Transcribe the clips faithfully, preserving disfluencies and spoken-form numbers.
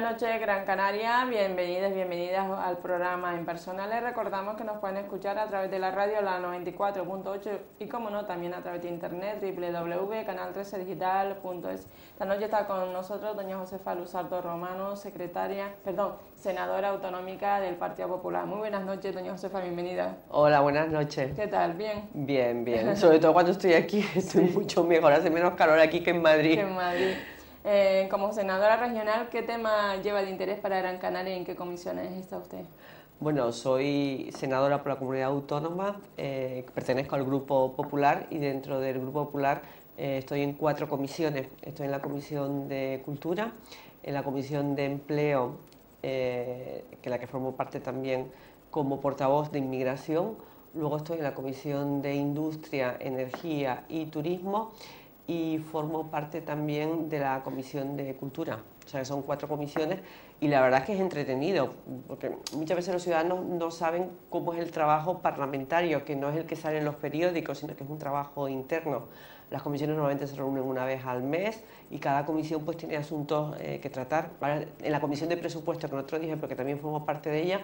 Buenas noches, Gran Canaria. Bienvenidos, bienvenidas al programa En Persona. Les recordamos que nos pueden escuchar a través de la radio, la noventa y cuatro punto ocho, y como no, también a través de internet, w w w punto canal trece digital punto es. Esta noche está con nosotros doña Josefa Luzardo Romano, secretaria, perdón, senadora autonómica del Partido Popular. Muy buenas noches, doña Josefa, bienvenida. Hola, buenas noches. ¿Qué tal? ¿Bien? Bien, bien. Sobre todo cuando estoy aquí, estoy sí. mucho mejor, hace menos calor aquí que en Madrid. Que en Madrid. Eh, como senadora regional, ¿qué tema lleva de interés para Gran Canaria y en qué comisiones está usted? Bueno, soy senadora por la comunidad autónoma, eh, pertenezco al Grupo Popular y dentro del Grupo Popular eh, estoy en cuatro comisiones. Estoy en la Comisión de Cultura, en la Comisión de Empleo, eh, que es la que formo parte también como portavoz de Inmigración, luego estoy en la Comisión de Industria, Energía y Turismo, y formo parte también de la Comisión de Cultura. O sea, que son cuatro comisiones y la verdad es que es entretenido, porque muchas veces los ciudadanos no saben cómo es el trabajo parlamentario, que no es el que sale en los periódicos, sino que es un trabajo interno. Las comisiones normalmente se reúnen una vez al mes y cada comisión pues tiene asuntos eh, que tratar. En la Comisión de Presupuestos, que nosotros dije, porque también formo parte de ella,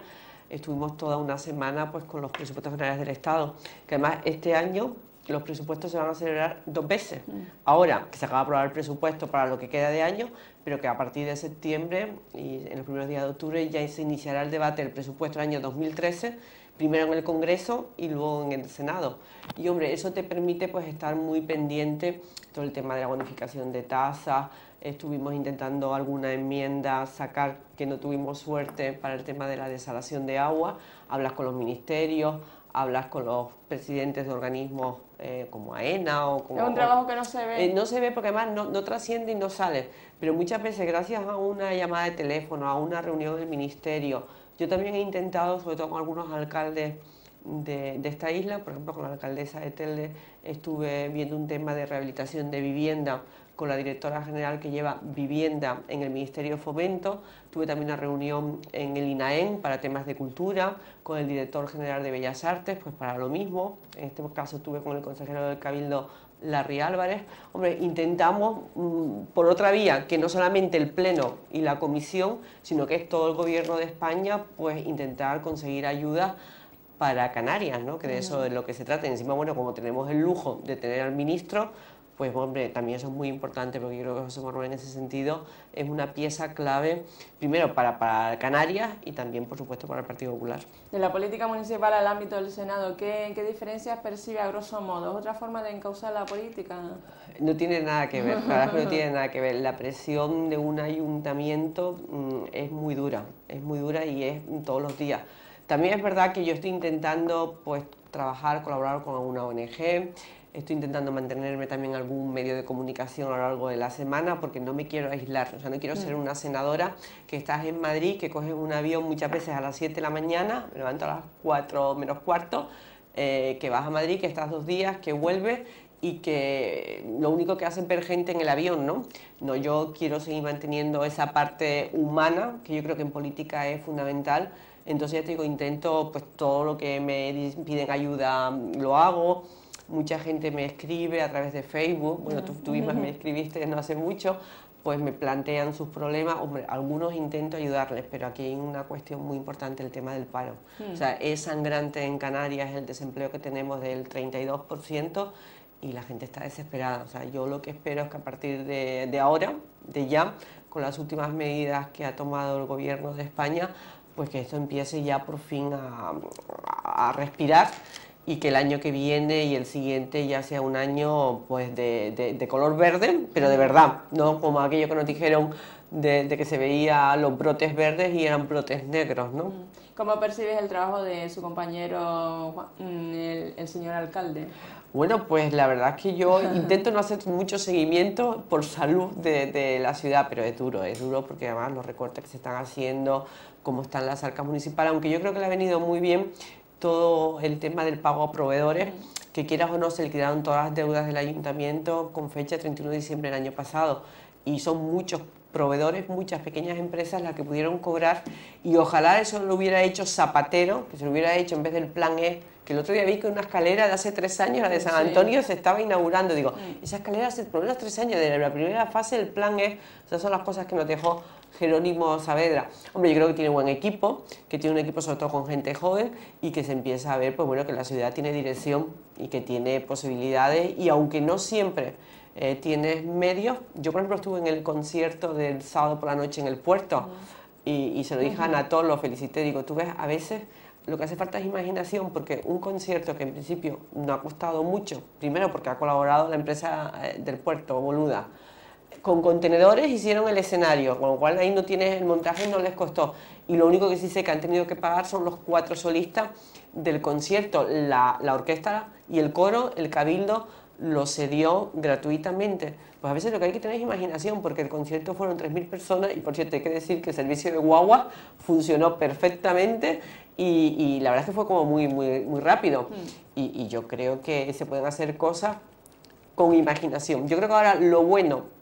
estuvimos toda una semana pues con los presupuestos generales del Estado, que además este año los presupuestos se van a celebrar dos veces. Ahora, que se acaba de aprobar el presupuesto para lo que queda de año, pero que a partir de septiembre y en los primeros días de octubre ya se iniciará el debate del presupuesto del año dos mil trece, primero en el Congreso y luego en el Senado. Y hombre, eso te permite pues estar muy pendiente todo el tema de la bonificación de tasas. Estuvimos intentando alguna enmienda sacar, que no tuvimos suerte, para el tema de la desalación de agua. Hablas con los ministerios, hablas con los presidentes de organismos eh, como AENA o como... Es un trabajo que no se ve. Eh, no se ve porque además no, no trasciende y no sale. Pero muchas veces gracias a una llamada de teléfono, a una reunión del ministerio. Yo también he intentado, sobre todo con algunos alcaldes de, de esta isla, por ejemplo con la alcaldesa de Telde, estuve viendo un tema de rehabilitación de vivienda con la directora general que lleva vivienda en el Ministerio de Fomento. Tuve también una reunión en el INAEM para temas de cultura, con el director general de Bellas Artes, pues para lo mismo. En este caso estuve con el consejero del Cabildo, Larry Álvarez. Hombre, intentamos mmm, por otra vía, que no solamente el Pleno y la Comisión, sino que es todo el Gobierno de España, pues intentar conseguir ayuda para Canarias, ¿no? Que de eso es lo que se trata. Encima, bueno, como tenemos el lujo de tener al ministro, pues hombre, también eso es muy importante, porque yo creo que José Manuel en ese sentido es una pieza clave, primero para, para Canarias y también, por supuesto, para el Partido Popular. De la política municipal al ámbito del Senado, ¿qué, qué diferencias percibe a grosso modo? ¿Es otra forma de encauzar la política? No tiene nada que ver, la verdad es que no tiene nada que ver. La presión de un ayuntamiento mmm, es muy dura, es muy dura y es todos los días. También es verdad que yo estoy intentando pues trabajar, colaborar con alguna O N G. Estoy intentando mantenerme también en algún medio de comunicación a lo largo de la semana, porque no me quiero aislar. O sea, no quiero ser una senadora que estás en Madrid, que coges un avión muchas veces a las siete de la mañana, me levanto a las cuatro menos cuarto, eh, que vas a Madrid, que estás dos días, que vuelves y que lo único que hace es ver gente en el avión, ¿no? No, yo quiero seguir manteniendo esa parte humana, que yo creo que en política es fundamental. Entonces, ya te digo, intento, pues todo lo que me piden ayuda lo hago. Mucha gente me escribe a través de Facebook, bueno, tú, tú misma me escribiste no hace mucho, pues me plantean sus problemas. Hombre, algunos intento ayudarles, pero aquí hay una cuestión muy importante, el tema del paro. Mm. O sea, es sangrante en Canarias el desempleo que tenemos del treinta y dos por ciento y la gente está desesperada. O sea, yo lo que espero es que a partir de, de ahora, de ya, con las últimas medidas que ha tomado el Gobierno de España, pues que esto empiece ya por fin a, a respirar, y que el año que viene y el siguiente ya sea un año pues de, de, de color verde, pero de verdad, no como aquello que nos dijeron de, de que se veía los brotes verdes y eran brotes negros, ¿no? ¿Cómo percibes el trabajo de su compañero, el, el señor alcalde? Bueno, pues la verdad es que yo intento no hacer mucho seguimiento por salud de, de la ciudad, pero es duro, es duro porque además los recortes que se están haciendo, cómo están las arcas municipales, aunque yo creo que le ha venido muy bien todo el tema del pago a proveedores, que quieras o no se liquidaron todas las deudas del ayuntamiento con fecha treinta y uno de diciembre del año pasado, y son muchos proveedores, muchas pequeñas empresas las que pudieron cobrar, y ojalá eso lo hubiera hecho Zapatero, que se lo hubiera hecho en vez del plan E, que el otro día vi que una escalera de hace tres años, la de San Antonio, se estaba inaugurando. Digo, esa escalera hace por unos tres años, de la primera fase del plan E. O sea, son las cosas que nos dejó Jerónimo Saavedra. Hombre, yo creo que tiene buen equipo, que tiene un equipo sobre todo con gente joven y que se empieza a ver, pues bueno, que la ciudad tiene dirección y que tiene posibilidades, y aunque no siempre eh, tienes medios. Yo, por ejemplo, estuve en el concierto del sábado por la noche en el puerto, uh-huh. y, y se lo dije, uh-huh. a Ana, lo felicité, digo, tú ves, a veces lo que hace falta es imaginación, porque un concierto que en principio no ha costado mucho, primero porque ha colaborado la empresa del puerto, Boluda, con contenedores hicieron el escenario, con lo cual ahí no tienes el montaje, no les costó. Y lo único que sí sé que han tenido que pagar son los cuatro solistas del concierto. La, la orquesta y el coro, el cabildo, lo cedió gratuitamente. Pues a veces lo que hay que tener es imaginación, porque el concierto fueron tres mil personas y, por cierto, hay que decir que el servicio de guagua funcionó perfectamente y, y la verdad es que fue como muy, muy, muy rápido. Mm. Y, y yo creo que se pueden hacer cosas con imaginación. Yo creo que ahora lo bueno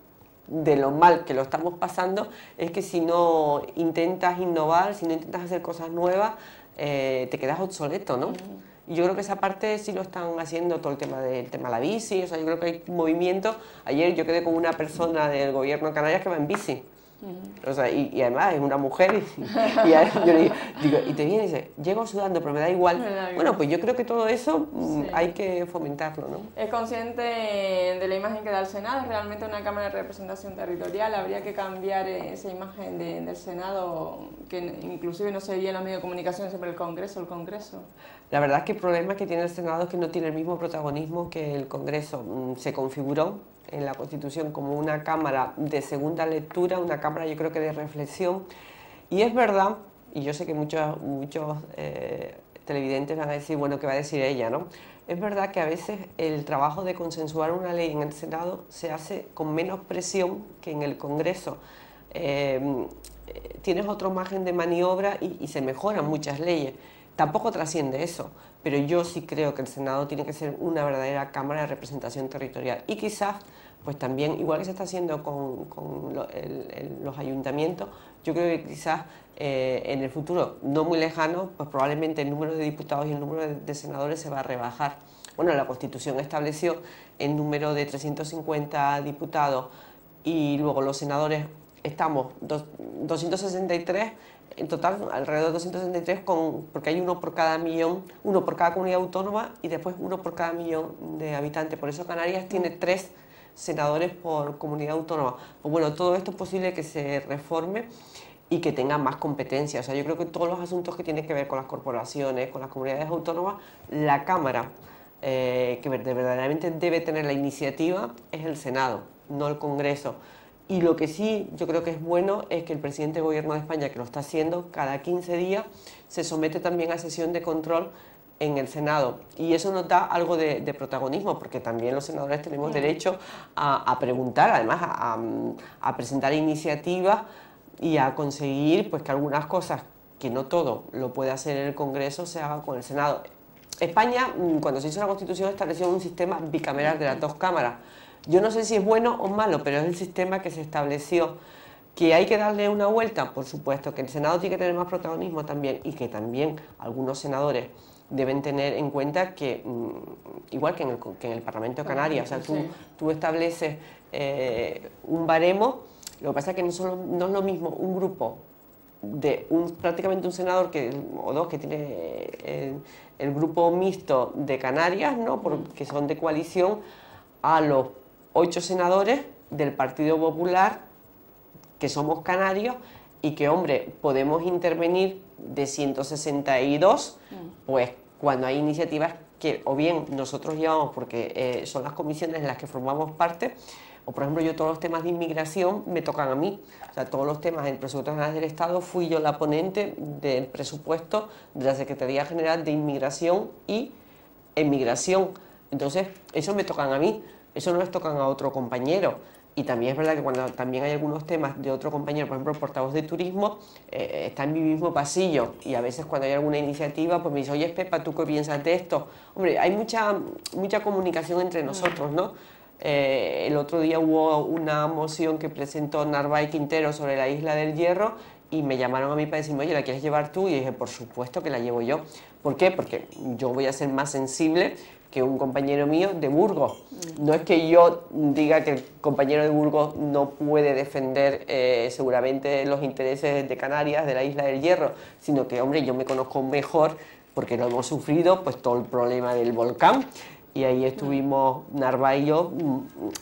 de lo mal que lo estamos pasando es que si no intentas innovar, si no intentas hacer cosas nuevas, eh, te quedas obsoleto, ¿no? Y yo creo que esa parte sí lo están haciendo, todo el tema del tema de la bici. O sea, yo creo que hay movimiento. Ayer yo quedé con una persona del gobierno de Canarias que va en bici. O sea, y, y además es una mujer y, y yo le digo, digo, y te viene y dice, llego sudando pero me da igual. Me da igual. Bueno, pues yo creo que todo eso sí. hay que fomentarlo, ¿no? Es consciente de la imagen que da el Senado, es realmente una Cámara de Representación Territorial, habría que cambiar esa imagen de, del Senado, que inclusive no se veía en los medios de comunicación siempre el Congreso, el Congreso. La verdad es que el problema que tiene el Senado es que no tiene el mismo protagonismo que el Congreso. Se configuró en la Constitución como una Cámara de segunda lectura, una Cámara yo creo que de reflexión, y es verdad, y yo sé que muchos, muchos eh, televidentes van a decir, bueno, ¿qué va a decir ella, no? Es verdad que a veces el trabajo de consensuar una ley en el Senado se hace con menos presión que en el Congreso. Eh, tienes otro margen de maniobra y, y se mejoran muchas leyes. Tampoco trasciende eso, pero yo sí creo que el Senado tiene que ser una verdadera Cámara de Representación Territorial. Y quizás, pues también, igual que se está haciendo con, con lo, el, el, los ayuntamientos, yo creo que quizás eh, en el futuro, no muy lejano, pues probablemente el número de diputados y el número de, de senadores se va a rebajar. Bueno, la Constitución estableció el número de trescientos cincuenta diputados y luego los senadores estamos dos, doscientos sesenta y tres, en total alrededor de doscientos sesenta y tres, con, porque hay uno por cada millón, uno por cada comunidad autónoma y después uno por cada millón de habitantes. Por eso Canarias tiene tres senadores por comunidad autónoma. Pues bueno, todo esto es posible que se reforme y que tenga más competencia. O sea, yo creo que todos los asuntos que tienen que ver con las corporaciones, con las comunidades autónomas, la Cámara eh, que verdaderamente debe tener la iniciativa es el Senado, no el Congreso. Y lo que sí yo creo que es bueno es que el presidente del Gobierno de España, que lo está haciendo cada quince días, se somete también a sesión de control en el Senado. Y eso nos da algo de, de protagonismo, porque también los senadores tenemos sí. derecho a, a preguntar, además a, a, a presentar iniciativas y a conseguir pues que algunas cosas, que no todo lo puede hacer el Congreso, se haga con el Senado. España, cuando se hizo la Constitución, estableció un sistema bicameral de las dos cámaras. Yo no sé si es bueno o malo, pero es el sistema que se estableció. ¿Que hay que darle una vuelta? Por supuesto, que el Senado tiene que tener más protagonismo también, y que también algunos senadores deben tener en cuenta que, igual que en el, que en el Parlamento de Canarias, o sea, tú, tú estableces eh, un baremo, lo que pasa es que no, solo, no es lo mismo un grupo de un, prácticamente un senador que, o dos que tiene el, el grupo mixto de Canarias, ¿no? Porque son de coalición, a los ocho senadores del Partido Popular, que somos canarios y que, hombre, podemos intervenir de ciento sesenta y dos, pues cuando hay iniciativas que o bien nosotros llevamos, porque eh, son las comisiones en las que formamos parte, o por ejemplo yo todos los temas de inmigración me tocan a mí, o sea, todos los temas del presupuesto general del Estado fui yo la ponente del presupuesto de la Secretaría General de Inmigración y Emigración. Entonces, eso me tocan a mí, eso no les tocan a otro compañero. Y también es verdad que cuando también hay algunos temas de otro compañero, por ejemplo, el portavoz de turismo, eh, está en mi mismo pasillo. Y a veces cuando hay alguna iniciativa, pues me dice, oye, Pepa, ¿tú qué piensas de esto? Hombre, hay mucha, mucha comunicación entre nosotros, ¿no? Eh, el otro día hubo una moción que presentó Narváez Quintero sobre la Isla del Hierro, y me llamaron a mí para decirme, oye, ¿la quieres llevar tú? Y dije, por supuesto que la llevo yo. ¿Por qué? Porque yo voy a ser más sensible que un compañero mío de Burgos. No es que yo diga que el compañero de Burgos no puede defender eh, seguramente los intereses de Canarias, de la Isla del Hierro, sino que, hombre, yo me conozco mejor porque lo hemos sufrido, pues todo el problema del volcán. Y ahí estuvimos Narváez y yo.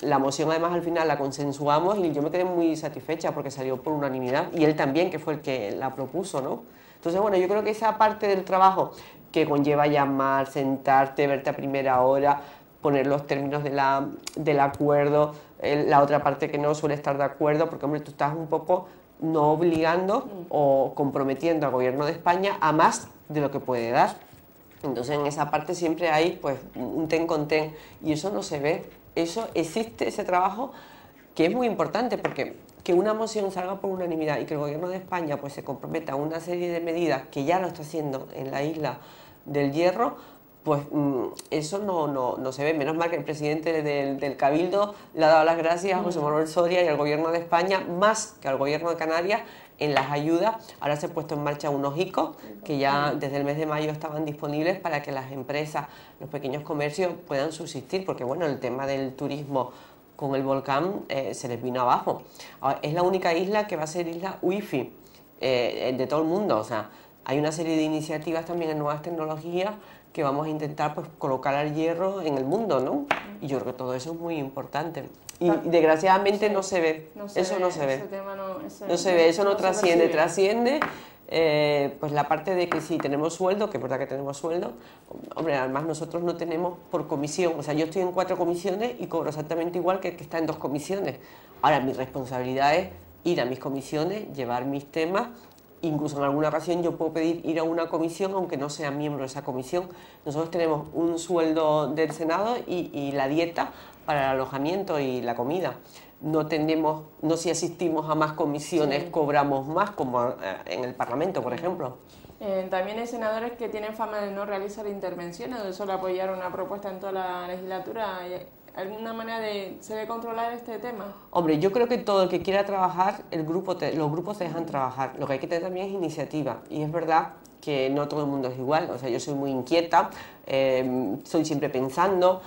La moción además al final la consensuamos y yo me quedé muy satisfecha porque salió por unanimidad y él también, que fue el que la propuso, ¿no? Entonces, bueno, yo creo que esa parte del trabajo que conlleva llamar, sentarte, verte a primera hora, poner los términos de la, del acuerdo, la otra parte que no suele estar de acuerdo, porque, hombre, tú estás un poco no obligando o comprometiendo al gobierno de España a más de lo que puede dar. Entonces, en esa parte siempre hay, pues, un ten con ten, y eso no se ve. Eso existe, ese trabajo, que es muy importante, porque que una moción salga por unanimidad y que el gobierno de España, pues, se comprometa a una serie de medidas que ya lo está haciendo en la Isla del Hierro, pues eso no, no, no se ve. Menos mal que el presidente del, del Cabildo le ha dado las gracias a José Manuel Soria y al gobierno de España, más que al gobierno de Canarias, en las ayudas. Ahora se han puesto en marcha unos I C O, que ya desde el mes de mayo estaban disponibles para que las empresas, los pequeños comercios puedan subsistir, porque, bueno, el tema del turismo con el volcán eh, se les vino abajo. Ahora, es la única isla que va a ser isla wifi eh, de todo el mundo. O sea, hay una serie de iniciativas también en nuevas tecnologías que vamos a intentar, pues, colocar al hierro en el mundo, ¿no? Y yo creo que todo eso es muy importante. Y desgraciadamente no se ve, eso no se ve, no se ve, eso no trasciende, trasciende eh, pues la parte de que sí tenemos sueldo, que es verdad que tenemos sueldo, hombre, además nosotros no tenemos por comisión, o sea, yo estoy en cuatro comisiones y cobro exactamente igual que el que está en dos comisiones. Ahora, mi responsabilidad es ir a mis comisiones, llevar mis temas. Incluso en alguna ocasión yo puedo pedir ir a una comisión, aunque no sea miembro de esa comisión. Nosotros tenemos un sueldo del Senado y, y la dieta para el alojamiento y la comida. No tenemos, no si asistimos a más comisiones, sí, cobramos más, como en el Parlamento, por ejemplo. Eh, también hay senadores que tienen fama de no realizar intervenciones, de solo apoyar una propuesta en toda la legislatura. ¿Alguna manera de se debe controlar este tema? Hombre, yo creo que todo el que quiera trabajar, el grupo te, los grupos te dejan trabajar. Lo que hay que tener también es iniciativa. Y es verdad que no todo el mundo es igual. O sea, yo soy muy inquieta, eh, soy siempre pensando.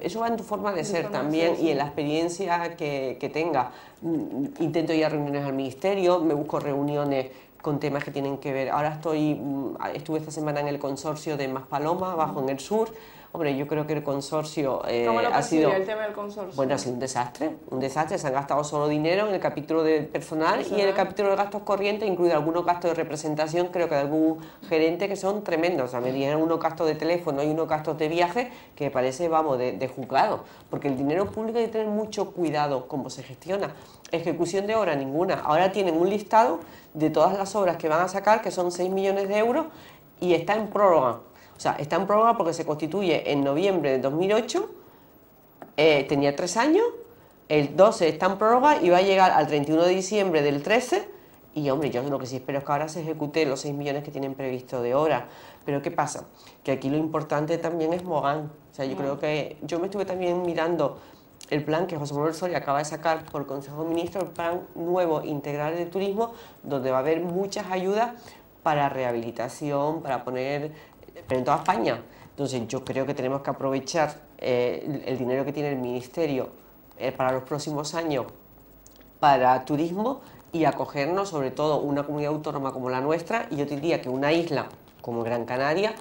Eso va en tu forma de ser también y en la experiencia que, que tenga. Intento ir a reuniones al ministerio, me busco reuniones con temas que tienen que ver. Ahora estoy, estuve esta semana en el consorcio de Maspalomas, abajo en el sur. Hombre, yo creo que el consorcio eh, ¿Cómo lo ha sido el tema del consorcio? Bueno, ha sido un desastre, un desastre. Se han gastado solo dinero en el capítulo de personal, personal. y en el capítulo de gastos corrientes, incluido algunos gastos de representación, creo que de algún gerente, que son tremendos. O sea, me dijeron unos gastos de teléfono y unos gastos de viaje que parece, vamos, de, de juzgado. Porque el dinero público hay que tener mucho cuidado cómo se gestiona. Ejecución de obra, ninguna. Ahora tienen un listado de todas las obras que van a sacar, que son seis millones de euros, y está en prórroga. O sea, está en prórroga porque se constituye en noviembre de dos mil ocho, eh, tenía tres años, el doce está en prórroga y va a llegar al treinta y uno de diciembre del trece, y, hombre, yo lo que sí espero es que ahora se ejecute los seis millones que tienen previsto de obra. Pero ¿qué pasa? Que aquí lo importante también es Mogán. O sea, yo creo que yo me estuve también mirando el plan que José Manuel Soria acaba de sacar por el Consejo de Ministros, el plan nuevo integral de turismo, donde va a haber muchas ayudas para rehabilitación, para poner, pero en toda España. Entonces, yo creo que tenemos que aprovechar eh, el dinero que tiene el Ministerio eh, para los próximos años para turismo y acogernos, sobre todo, una comunidad autónoma como la nuestra, y yo te diría que una isla como Gran Canaria.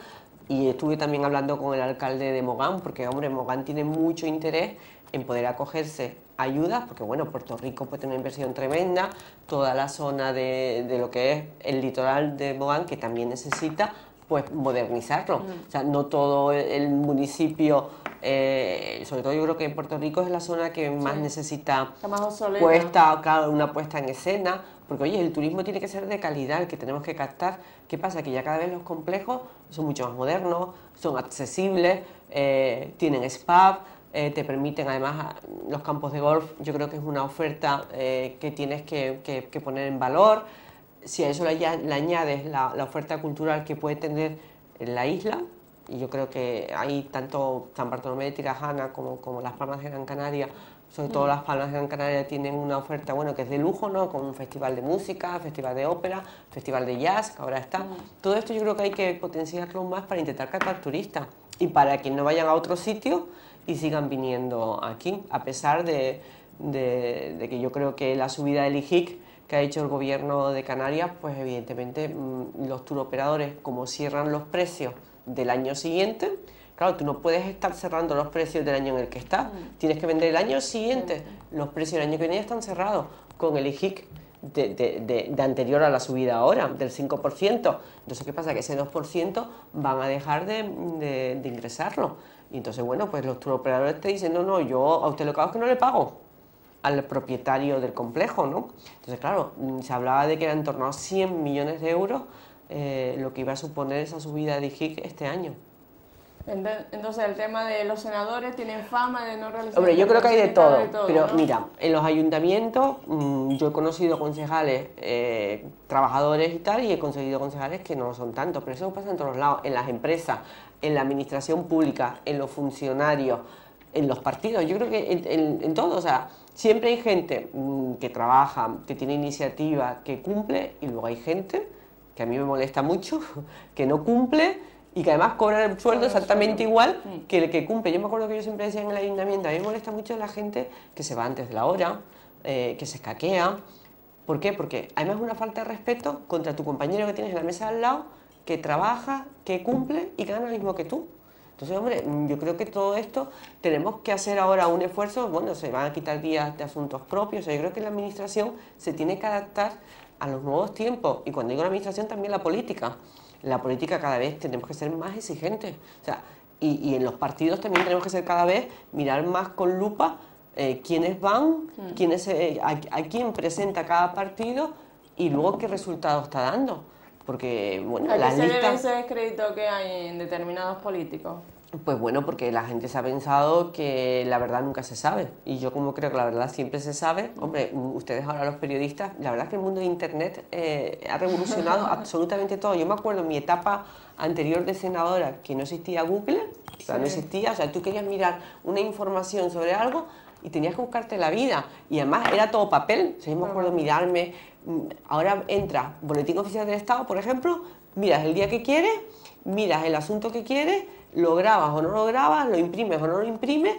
Y estuve también hablando con el alcalde de Mogán, porque, hombre, Mogán tiene mucho interés en poder acogerse a ayudas, porque, bueno, Puerto Rico puede tener una inversión tremenda, toda la zona de, de lo que es el litoral de Mogán, que también necesita, pues, modernizarlo. O sea, no todo el municipio, eh, sobre todo yo creo que Puerto Rico es la zona que más, sí, necesita más puesta, claro, una puesta en escena, porque, oye, el turismo tiene que ser de calidad, el que tenemos que captar. ¿Qué pasa? Que ya cada vez los complejos son mucho más modernos, son accesibles, eh, tienen spa, eh, te permiten además los campos de golf. Yo creo que es una oferta eh, que tienes que, que, que poner en valor. Si a eso le, le añades la, la oferta cultural que puede tener la isla, y yo creo que ahí tanto San Bartolomé de Tirajana como, como Las Palmas de Gran Canaria Sobre todo Las Palmas de Gran Canaria tienen una oferta, bueno, que es de lujo, ¿no? Con un festival de música, festival de ópera, festival de jazz, que ahora está. Todo esto yo creo que hay que potenciarlo aún más para intentar captar turistas y para que no vayan a otro sitio y sigan viniendo aquí, a pesar de, de, de que yo creo que la subida del I J I C que ha hecho el gobierno de Canarias, pues evidentemente los turoperadores, como cierran los precios del año siguiente, claro, tú no puedes estar cerrando los precios del año en el que estás, mm. tienes que vender el año siguiente, mm. los precios del año que viene ya están cerrados, con el I J I C de, de, de, de anterior a la subida ahora, del cinco por ciento, entonces ¿qué pasa? Que ese dos por ciento van a dejar de, de, de ingresarlo, y entonces bueno, pues los turoperadores te dicen, no, no, yo a usted lo que hago es que no le pago al propietario del complejo, ¿no? Entonces claro, se hablaba de que era en torno a cien millones de euros eh, lo que iba a suponer esa subida de I J I C este año. Entonces el tema de los senadores tienen fama de no realizar... Hombre, yo creo que hay de todo, de todo pero ¿no? Mira, en los ayuntamientos mmm, yo he conocido concejales, eh, trabajadores y tal, y he conseguido concejales que no son tantos, pero eso pasa en todos lados, en las empresas, en la administración pública, en los funcionarios, en los partidos, yo creo que en, en, en todo, o sea, siempre hay gente mmm, que trabaja, que tiene iniciativa, que cumple, y luego hay gente, que a mí me molesta mucho, que no cumple, y que además cobran el sueldo exactamente igual que el que cumple. Yo me acuerdo que yo siempre decía en el ayuntamiento, a mí me molesta mucho la gente que se va antes de la hora, eh, que se escaquea. ¿Por qué? Porque además es una falta de respeto contra tu compañero que tienes en la mesa al lado, que trabaja, que cumple y que gana lo mismo que tú. Entonces, hombre, yo creo que todo esto tenemos que hacer ahora un esfuerzo. Bueno, se van a quitar días de asuntos propios. O sea, yo creo que la administración se tiene que adaptar a los nuevos tiempos. Y cuando digo la administración, también la política. La política cada vez tenemos que ser más exigentes, o sea, y, y en los partidos también tenemos que ser cada vez, mirar más con lupa eh, quiénes van, sí. quiénes, eh, a, a quién presenta cada partido y luego qué resultados está dando, porque bueno, las listas... ¿A qué se debe ese descrédito que hay en determinados políticos? Pues bueno, porque la gente se ha pensado que la verdad nunca se sabe, y yo como creo que la verdad siempre se sabe, hombre, ustedes ahora los periodistas, la verdad es que el mundo de internet eh, ha revolucionado absolutamente todo. Yo me acuerdo en mi etapa anterior de senadora que no existía Google, sí. o sea, no existía, o sea, tú querías mirar una información sobre algo y tenías que buscarte la vida, y además era todo papel, o sea, yo me acuerdo mirarme, ahora entra Boletín Oficial del Estado, por ejemplo, miras el día que quieres, miras el asunto que quieres, lo grabas o no lo grabas, lo imprimes o no lo imprimes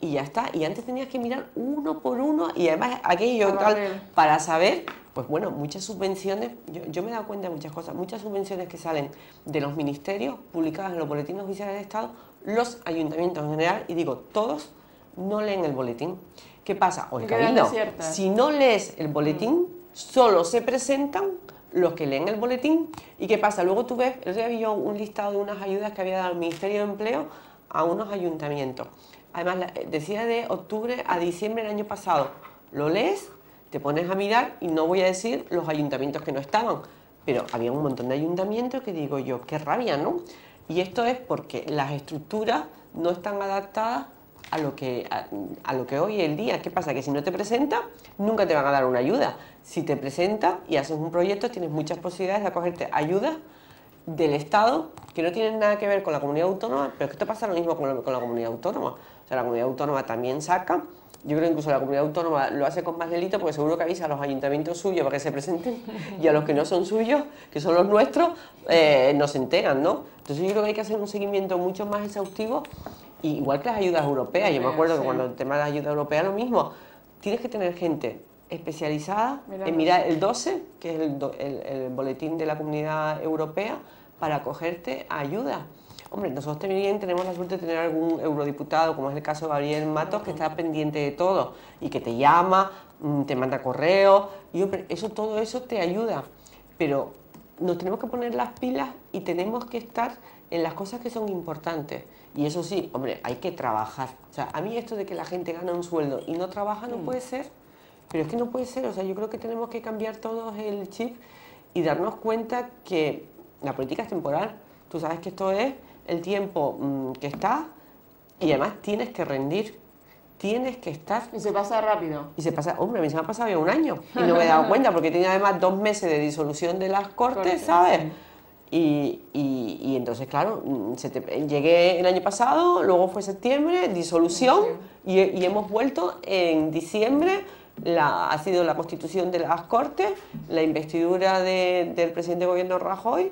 y ya está. Y antes tenías que mirar uno por uno y además aquello ah, tal, vale. para saber, pues bueno, muchas subvenciones, yo, yo me he dado cuenta de muchas cosas, muchas subvenciones que salen de los ministerios publicadas en los boletines oficiales del Estado, los ayuntamientos en general, y digo, todos no leen el boletín. ¿Qué pasa? O el camino, si no lees el boletín, solo se presentan los que leen el boletín. ¿Y qué pasa? Luego tú ves, el otro día vi yo un listado de unas ayudas que había dado el Ministerio de Empleo a unos ayuntamientos. Además, decía de octubre a diciembre del año pasado. Lo lees, te pones a mirar y no voy a decir los ayuntamientos que no estaban, pero había un montón de ayuntamientos que digo yo, qué rabia, ¿no? Y esto es porque las estructuras no están adaptadas a lo que, a, a lo que hoy es el día. ¿Qué pasa? Que si no te presentas, nunca te van a dar una ayuda. Si te presentas y haces un proyecto, tienes muchas posibilidades de acogerte ayudas del Estado que no tienen nada que ver con la comunidad autónoma, pero es que esto pasa lo mismo con la, con la comunidad autónoma. O sea, la comunidad autónoma también saca, yo creo que incluso la comunidad autónoma lo hace con más delito, porque seguro que avisa a los ayuntamientos suyos para que se presenten y a los que no son suyos, que son los nuestros, eh, no se enteran, ¿no? Entonces yo creo que hay que hacer un seguimiento mucho más exhaustivo, igual que las ayudas europeas. Yo me acuerdo sí. que cuando el tema de la ayuda europea lo mismo, tienes que tener gente especializada Miramos. en mirar el doce, que es el, do, el, el boletín de la Comunidad Europea, para acogerte a ayuda. Hombre, nosotros también tenemos la suerte de tener algún eurodiputado, como es el caso de Gabriel Matos, uh-huh. que está pendiente de todo y que te llama, te manda correos, y eso, todo eso te ayuda. Pero nos tenemos que poner las pilas y tenemos que estar en las cosas que son importantes. Y eso sí, hombre, hay que trabajar. O sea, a mí esto de que la gente gana un sueldo y no trabaja no puede ser. Pero es que no puede ser. O sea, yo creo que tenemos que cambiar todos el chip y darnos cuenta que la política es temporal. Tú sabes que esto es el tiempo mmm, que estás, y además tienes que rendir. Tienes que estar... Y se pasa rápido. Y se pasa... Hombre, a mí se me ha pasado ya un año y no me he dado cuenta, porque tenía además dos meses de disolución de las Cortes, ¿sabes? Y, y, y entonces, claro, se te, llegué el año pasado, luego fue septiembre, disolución, y, y hemos vuelto en diciembre. La, ha sido la constitución de las Cortes, la investidura de, del presidente de gobierno Rajoy,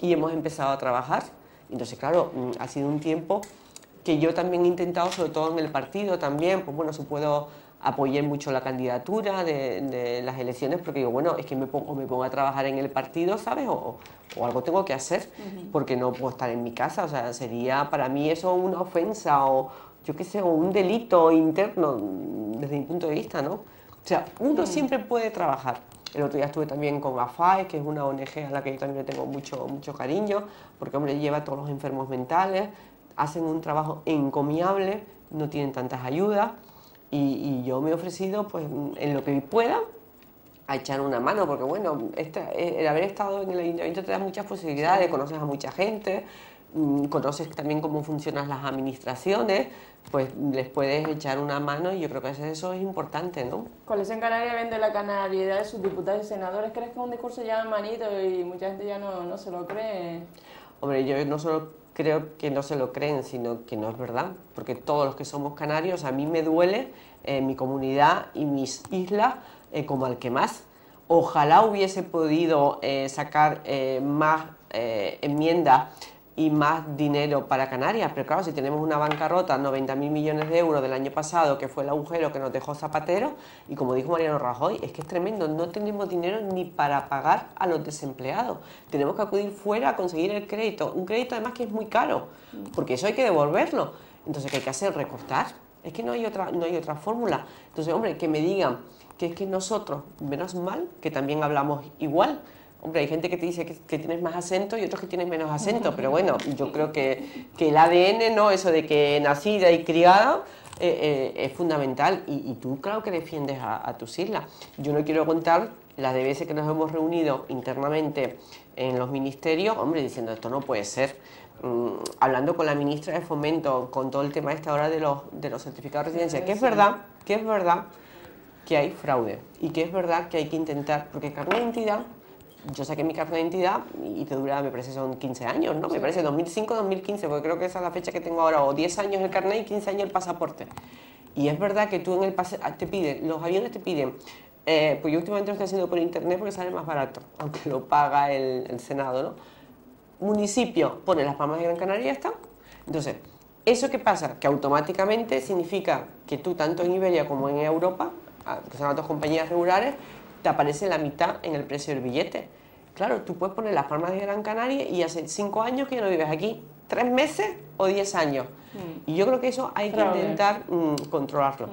y hemos empezado a trabajar. Entonces, claro, ha sido un tiempo que yo también he intentado, sobre todo en el partido también, pues bueno, si puedo apoyar mucho la candidatura de, de las elecciones, porque digo, bueno, es que me pongo, me pongo a trabajar en el partido, ¿sabes? O, o algo tengo que hacer, porque no puedo estar en mi casa, o sea, sería para mí eso una ofensa o, yo qué sé, o un delito interno, desde mi punto de vista, ¿no? O sea, uno siempre puede trabajar. El otro día estuve también con AFAE, que es una O N G a la que yo también le tengo mucho, mucho cariño, porque, hombre, lleva a todos los enfermos mentales, hacen un trabajo encomiable, no tienen tantas ayudas, y, y yo me he ofrecido, pues, en lo que pueda, a echar una mano, porque, bueno, esta, el haber estado en el ayuntamiento te da muchas posibilidades, sí. Conoces a mucha gente, conoces también cómo funcionan las administraciones, pues les puedes echar una mano y yo creo que eso es importante, ¿no? Coalición Canaria vende la canariedad de sus diputados y senadores. ¿Crees que es un discurso ya manito y mucha gente ya no, no se lo cree? Hombre, yo no solo creo que no se lo creen, sino que no es verdad, porque todos los que somos canarios, a mí me duele eh, mi comunidad y mis islas eh, como al que más. Ojalá hubiese podido eh, sacar eh, más eh, enmiendas y más dinero para Canarias, pero claro, si tenemos una bancarrota, noventa mil millones de euros del año pasado, que fue el agujero que nos dejó Zapatero, y como dijo Mariano Rajoy, es que es tremendo, no tenemos dinero ni para pagar a los desempleados, tenemos que acudir fuera a conseguir el crédito, un crédito además que es muy caro, porque eso hay que devolverlo, entonces ¿qué hay que hacer? Recortar, es que no hay otra, no hay otra fórmula, entonces hombre, que me digan que es que nosotros, menos mal, que también hablamos igual. Hombre, hay gente que te dice que, que tienes más acento y otros que tienes menos acento, pero bueno, yo creo que, que el A D N, ¿no? Eso de que nacida y criada eh, eh, es fundamental. Y, y tú, claro, que defiendes a, a tus islas. Yo no quiero contar las de veces que nos hemos reunido internamente en los ministerios, hombre, diciendo esto no puede ser. Mm, hablando con la ministra de Fomento, con todo el tema esta hora de los, de los certificados de residencia, que es verdad, que es verdad que hay fraude y que es verdad que hay que intentar, porque cada entidad. Yo saqué mi carta de identidad y te dura, me parece, son quince años, ¿no? Me parece dos mil cinco, dos mil quince, porque creo que esa es la fecha que tengo ahora, o diez años el carnet y quince años el pasaporte. Y es verdad que tú en el pase te piden, los aviones te piden, eh, pues yo últimamente lo estoy haciendo por internet porque sale más barato, aunque lo paga el, el Senado, ¿no? Municipio pone Las Palmas de Gran Canaria y ya está. Entonces, ¿eso qué pasa? Que automáticamente significa que tú, tanto en Iberia como en Europa, que son las dos compañías regulares, te aparece la mitad en el precio del billete. Claro, tú puedes poner Las Palmas de Gran Canaria y hace cinco años que ya no vives aquí, tres meses o diez años. Mm. Y yo creo que eso hay Pero que intentar mm, controlarlo. Mm.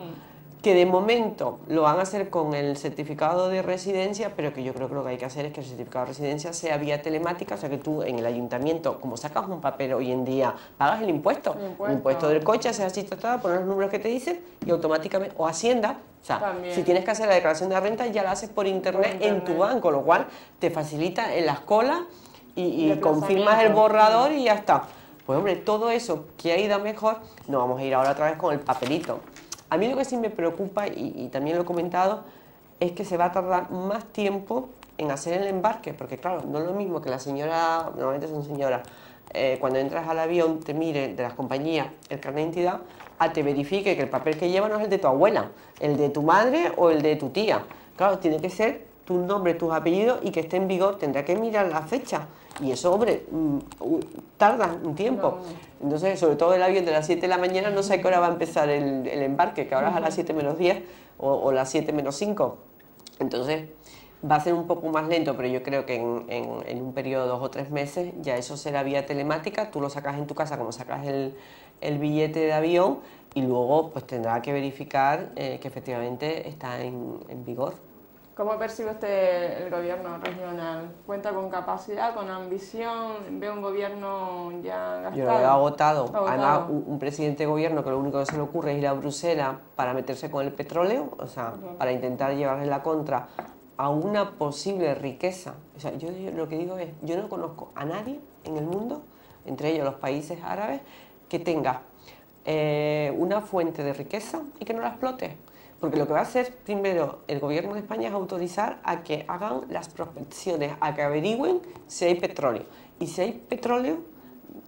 Que de momento lo van a hacer con el certificado de residencia, pero que yo creo que lo que hay que hacer es que el certificado de residencia sea vía telemática, o sea que tú en el ayuntamiento, como sacas un papel hoy en día, pagas el impuesto, el impuesto, el impuesto del coche, haces así, tratada, pones los números que te dicen y automáticamente, o Hacienda, o sea, también. Si tienes que hacer la declaración de la renta ya la haces por internet, por internet en tu banco, lo cual te facilita en las colas y, y confirmas el borrador y ya está. Pues hombre, todo eso que ha ido mejor, no vamos a ir ahora otra vez con el papelito. A mí lo que sí me preocupa, y, y también lo he comentado, es que se va a tardar más tiempo en hacer el embarque, porque claro, no es lo mismo que la señora, normalmente son señoras, eh, cuando entras al avión te mire de las compañías el carnet de identidad, a te verifique que el papel que lleva no es el de tu abuela, el de tu madre o el de tu tía. Claro, tiene que ser tu nombre, tus apellidos y que esté en vigor, tendrá que mirar la fecha. Y eso, hombre, tarda un tiempo. Entonces, sobre todo el avión de las siete de la mañana, no sé a qué hora va a empezar el, el embarque, que ahora es a las siete menos diez o, o las siete menos cinco. Entonces, va a ser un poco más lento, pero yo creo que en, en, en un periodo de dos o tres meses ya eso será vía telemática. Tú lo sacas en tu casa como sacas el, el billete de avión y luego pues tendrá que verificar eh, que efectivamente está en, en vigor. ¿Cómo percibe usted el gobierno regional? ¿Cuenta con capacidad, con ambición? ¿Ve un gobierno ya gastado? Yo lo veo agotado. agotado. Además, un presidente de gobierno que lo único que se le ocurre es ir a Bruselas para meterse con el petróleo, o sea, uh-huh. para intentar llevarle la contra a una posible riqueza. O sea, yo, yo lo que digo es, yo no conozco a nadie en el mundo, entre ellos los países árabes, que tenga eh, una fuente de riqueza y que no la explote. Porque lo que va a hacer primero el gobierno de España es autorizar a que hagan las prospecciones, a que averigüen si hay petróleo. y si hay petróleo,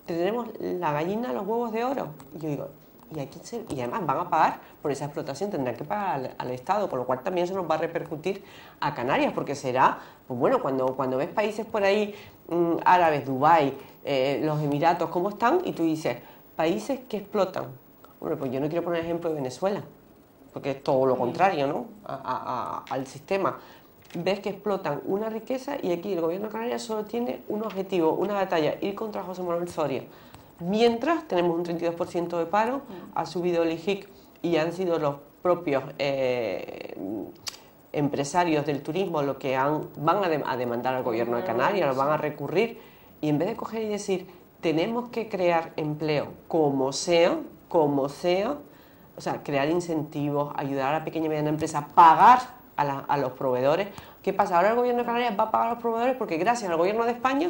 tendremos la gallina, los huevos de oro. Y yo digo, ¿y a quién se...? Y además van a pagar por esa explotación, tendrán que pagar al, al Estado, con lo cual también eso nos va a repercutir a Canarias, porque será, pues bueno, cuando, cuando ves países por ahí, mmm, árabes, Dubái, eh, los Emiratos, cómo están, y tú dices, países que explotan. Bueno, pues yo no quiero poner ejemplo de Venezuela, porque es todo lo contrario, ¿no?, a, a, a, al sistema. Ves que explotan una riqueza y aquí el gobierno de Canarias solo tiene un objetivo, una batalla, ir contra José Manuel Soria. Mientras tenemos un treinta y dos por ciento de paro, ha subido el I J I C y han sido los propios eh, empresarios del turismo los que han, van a, de, a demandar al gobierno de Canarias, los van a recurrir, y en vez de coger y decir, tenemos que crear empleo como sea, como sea, o sea, crear incentivos, ayudar a la pequeña y mediana empresa, pagar A, la, a los proveedores. ¿Qué pasa? Ahora el gobierno de Canarias va a pagar a los proveedores porque gracias al gobierno de España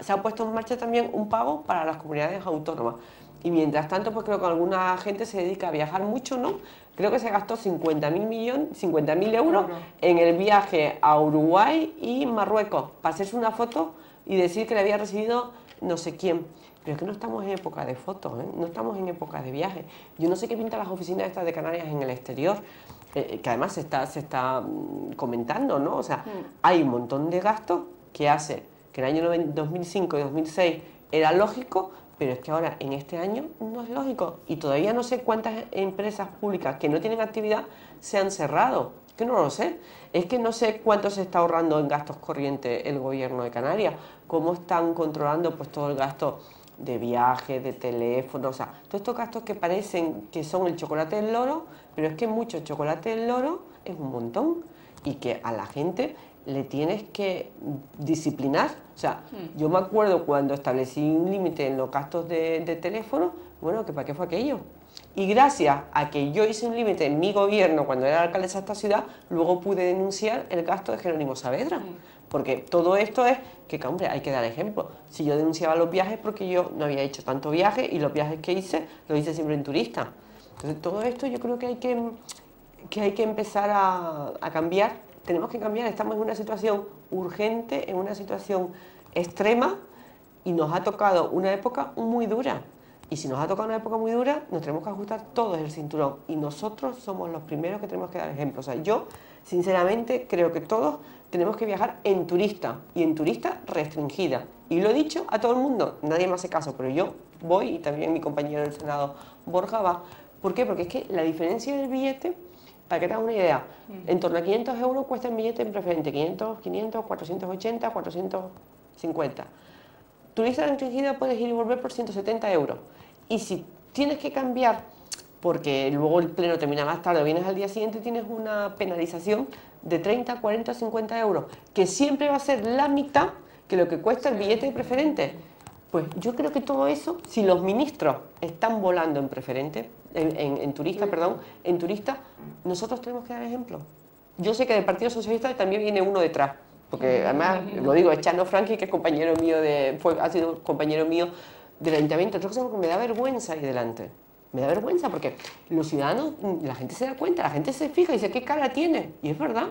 se ha puesto en marcha también un pago para las comunidades autónomas. Y mientras tanto, pues creo que alguna gente se dedica a viajar mucho, ¿no? Creo que se gastó cincuenta mil euros en el viaje a Uruguay y Marruecos para hacerse una foto y decir que le había recibido no sé quién. Pero es que no estamos en época de fotos, ¿eh? No estamos en época de viajes. Yo no sé qué pintan las oficinas estas de Canarias en el exterior, eh, que además se está, se está comentando, ¿no? O sea, hay un montón de gastos que hace que en el año dos mil cinco y dos mil seis era lógico, pero es que ahora en este año no es lógico. Y todavía no sé cuántas empresas públicas que no tienen actividad se han cerrado. Que no lo sé. Es que no sé cuánto se está ahorrando en gastos corrientes el gobierno de Canarias, cómo están controlando pues todo el gasto de viajes, de teléfono, o sea, todos estos gastos que parecen que son el chocolate del loro, pero es que mucho chocolate del loro es un montón y que a la gente le tienes que disciplinar. O sea, mm. yo me acuerdo cuando establecí un límite en los gastos de, de teléfono, bueno, que para qué fue aquello. Y gracias a que yo hice un límite en mi gobierno cuando era alcaldesa de esta ciudad, luego pude denunciar el gasto de Jerónimo Saavedra. Mm. Porque todo esto es que, hombre, hay que dar ejemplo. Si yo denunciaba los viajes, porque yo no había hecho tanto viaje y los viajes que hice, los hice siempre en turista. Entonces, todo esto yo creo que hay que, que, hay que empezar a, a cambiar. Tenemos que cambiar. Estamos en una situación urgente, en una situación extrema y nos ha tocado una época muy dura. Y si nos ha tocado una época muy dura, nos tenemos que ajustar todos el cinturón. Y nosotros somos los primeros que tenemos que dar ejemplo. O sea, yo, sinceramente, creo que todos tenemos que viajar en turista y en turista restringida. Y lo he dicho a todo el mundo, nadie me hace caso, pero yo voy y también mi compañero del Senado, Borja, va. ¿Por qué? Porque es que la diferencia del billete, para que te hagas una idea, en torno a quinientos euros cuesta el billete en preferente, quinientos, quinientos, cuatrocientos ochenta, cuatrocientos cincuenta. Turista restringida puedes ir y volver por ciento setenta euros. Y si tienes que cambiar, porque luego el pleno termina más tarde, vienes al día siguiente, tienes una penalización de treinta, cuarenta, cincuenta euros, que siempre va a ser la mitad que lo que cuesta el billete de preferente. Pues yo creo que todo eso, si los ministros están volando en preferente, en, en, en turista, perdón, en turista, nosotros tenemos que dar ejemplo. Yo sé que del Partido Socialista también viene uno detrás, porque además, lo digo, es Chano Franky, que es compañero mío de, fue, ha sido compañero mío del ayuntamiento. Otra cosa porque me da vergüenza ahí delante. Me da vergüenza porque los ciudadanos, la gente se da cuenta, la gente se fija y dice, ¿qué cara tiene? Y es verdad.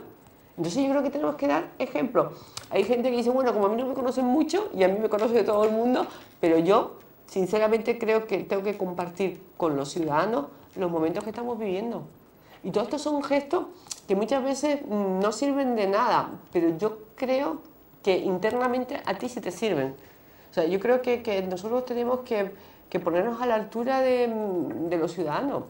Entonces yo creo que tenemos que dar ejemplo. Hay gente que dice, bueno, como a mí no me conocen mucho y a mí me conoce de todo el mundo, pero yo sinceramente creo que tengo que compartir con los ciudadanos los momentos que estamos viviendo. Y todo esto son gestos que muchas veces no sirven de nada, pero yo creo que internamente a ti se te sirven. O sea, yo creo que, que nosotros tenemos que... que ponernos a la altura de, de los ciudadanos.